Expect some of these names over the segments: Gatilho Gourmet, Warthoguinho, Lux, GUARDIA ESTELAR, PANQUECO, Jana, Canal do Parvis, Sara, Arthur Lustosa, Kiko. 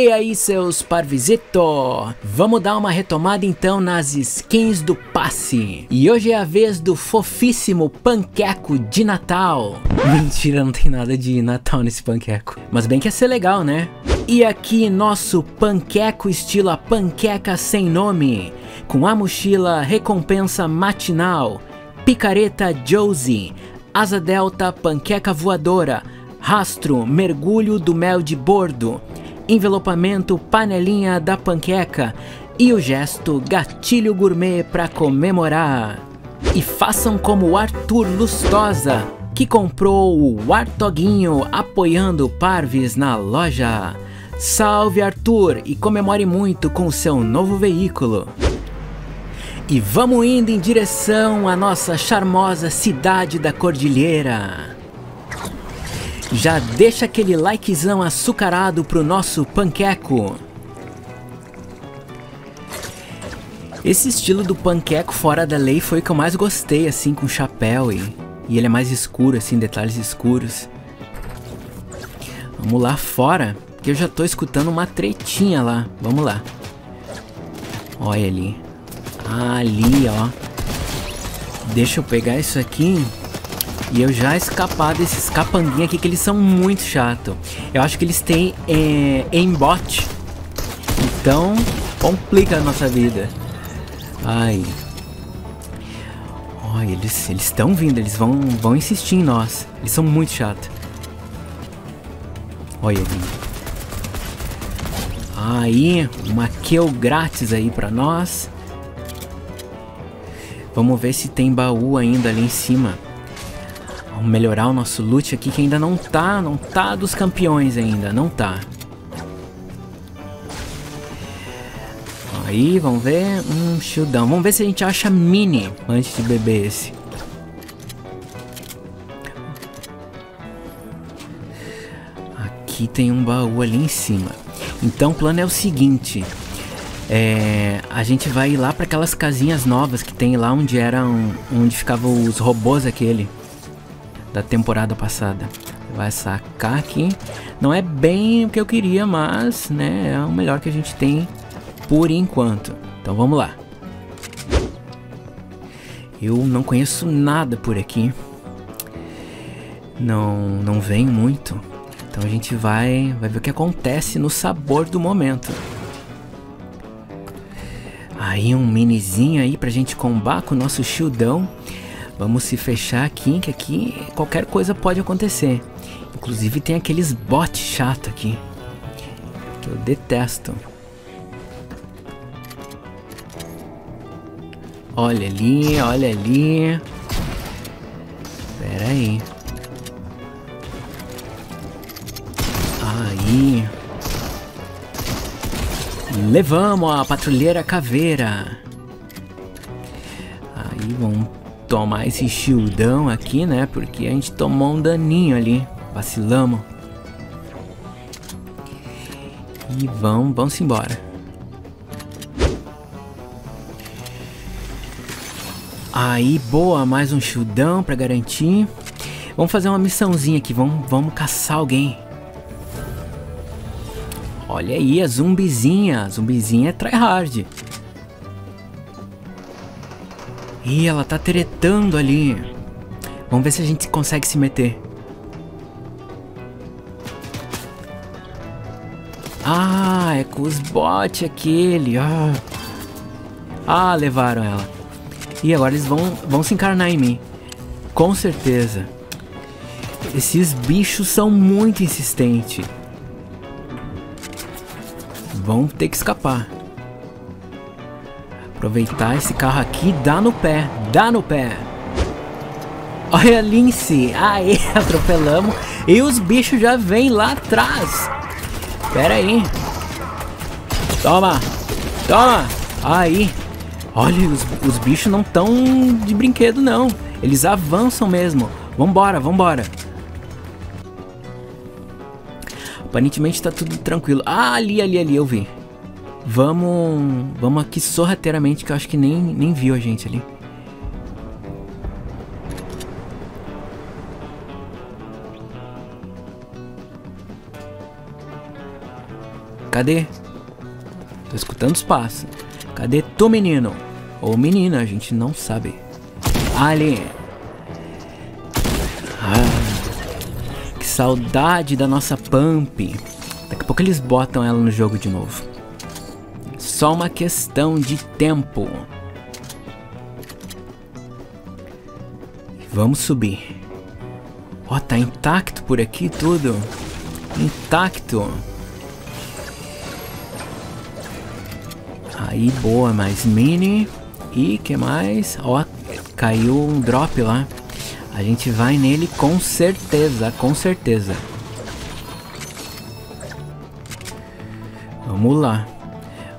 E aí, seus parvisito? Vamos dar uma retomada então nas skins do passe. E hoje é a vez do fofíssimo panqueco de Natal. Mentira, não tem nada de Natal nesse panqueco. Mas bem que ia ser legal, né? E aqui nosso panqueco estilo a panqueca sem nome, com a mochila recompensa matinal, picareta Josie, asa delta panqueca voadora, rastro mergulho do mel de bordo, envelopamento panelinha da panqueca e o gesto gatilho gourmet para comemorar. E façam como o Arthur Lustosa, que comprou o Warthoguinho apoiando o Parvis na loja. Salve Arthur e comemore muito com o seu novo veículo. E vamos indo em direção à nossa charmosa cidade da Cordilheira. Já deixa aquele likezão açucarado pro nosso panqueco. Esse estilo do panqueco fora da lei foi o que eu mais gostei, assim, com chapéu e ele é mais escuro, assim, detalhes escuros. Vamos lá fora, que eu já tô escutando uma tretinha lá. Vamos lá. Olha ali. Ali, ó. Deixa eu pegar isso aqui. E eu já escapar desses capanguinhos aqui, que eles são muito chato. Eu acho que eles têm aimbot. Então, complica a nossa vida. Ai. Olha, eles estão vindo, eles vão insistir em nós. Eles são muito chato. Olha ali. Aí, uma kill grátis aí pra nós. Vamos ver se tem baú ainda ali em cima. Vamos melhorar o nosso loot aqui, que ainda não tá dos campeões ainda, não tá. Aí, vamos ver, shieldão. Vamos ver se a gente acha mini antes de beber esse. Aqui tem um baú ali em cima. Então o plano é o seguinte. A gente vai ir lá para aquelas casinhas novas que tem lá onde eram, onde ficavam os robôs aquele. Da temporada passada. Vai sacar aqui. Não é bem o que eu queria, mas né, é o melhor que a gente tem por enquanto. Então vamos lá. Eu não conheço nada por aqui. Não vem muito. Então a gente vai ver o que acontece no sabor do momento. Aí um minizinho aí pra gente combar com o nosso shieldão. Vamos se fechar aqui, que aqui qualquer coisa pode acontecer. Inclusive tem aqueles bots chato aqui, que eu detesto. Olha ali, olha ali. Pera aí. Aí. Levamos a patrulheira caveira. Aí vamos tomar esse shieldão aqui, né? Porque a gente tomou um daninho ali. Vacilamos. E vamos embora. Aí, boa. Mais um shieldão pra garantir. Vamos fazer uma missãozinha aqui. Vamos caçar alguém. Olha aí, a zumbizinha. A zumbizinha é tryhard. Ih, ela tá tretando ali. Vamos ver se a gente consegue se meter. Ah, é com os bots aquele. Ah, levaram ela. E agora eles vão se encarnar em mim. Com certeza. Esses bichos são muito insistentes. Vão ter que escapar. Aproveitar esse carro aqui, dá no pé, dá no pé. Olha a Lince, aê, atropelamos. E os bichos já vêm lá atrás. Pera aí. Toma, toma. Aí, olha, os bichos não estão de brinquedo não. Eles avançam mesmo. Vambora, vambora. Aparentemente tá tudo tranquilo. Ah, ali, eu vi. Vamos aqui sorrateiramente, que eu acho que nem viu a gente ali. Cadê? Tô escutando os passos. Cadê tu, menino? Ou menina, a gente não sabe. Ali. Ah, que saudade da nossa pump. Daqui a pouco eles botam ela no jogo de novo. Só uma questão de tempo. Vamos subir. Ó, oh, tá intacto por aqui tudo. Intacto. Aí, boa, mais mini. E que mais? Ó, oh, caiu um drop lá. A gente vai nele com certeza, com certeza. Vamos lá.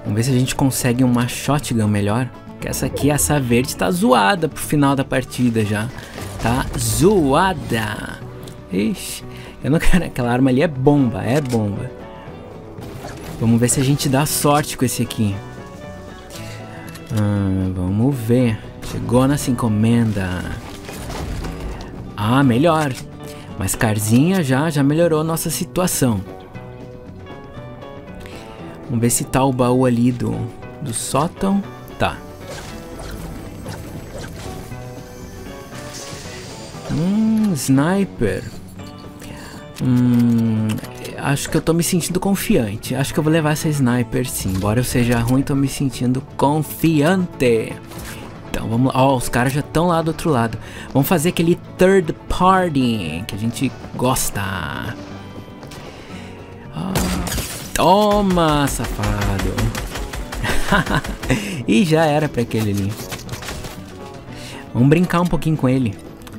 Vamos ver se a gente consegue uma shotgun melhor. Que essa aqui, essa verde, tá zoada pro final da partida já. Tá zoada. Ixi, eu não quero. Aquela arma ali é bomba, é bomba. Vamos ver se a gente dá sorte com esse aqui. Vamos ver. Chegou nessa encomenda. Ah, melhor. Mas Carzinha já melhorou nossa situação. Vamos ver se tá o baú ali do sótão. Tá. Sniper. Acho que eu tô me sentindo confiante. Acho que eu vou levar essa sniper sim. Embora eu seja ruim, tô me sentindo confiante. Então vamos lá. Ó, os caras já estão lá do outro lado. Vamos fazer aquele third party que a gente gosta. Ah, toma, safado. E já era pra aquele ali. Vamos brincar um pouquinho com ele.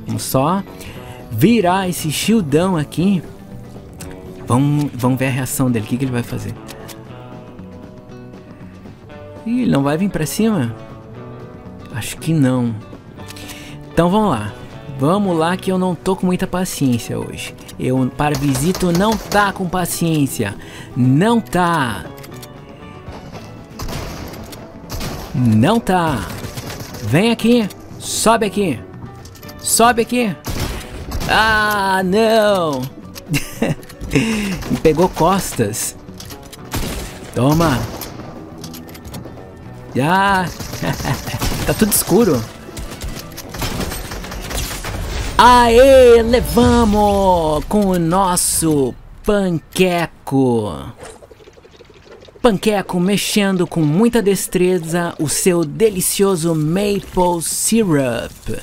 Vamos só virar esse shieldão aqui. Vamos ver a reação dele. O que que ele vai fazer? Ih, ele não vai vir pra cima? Acho que não. Então vamos lá. Vamos lá que eu não tô com muita paciência hoje. Eu, Parvisito, não tá com paciência. Não tá. Não tá. Vem aqui. Sobe aqui. Sobe aqui. Ah, não. Me pegou costas. Toma. Ah. Tá tudo escuro. Aê, levamos com o nosso panqueco. Panqueco mexendo com muita destreza o seu delicioso maple syrup.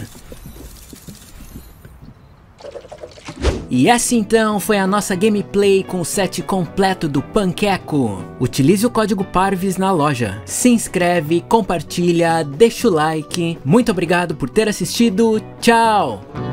E essa então foi a nossa gameplay com o set completo do Panqueco. Utilize o código PARVIS na loja. Se inscreve, compartilha, deixa o like. Muito obrigado por ter assistido. Tchau!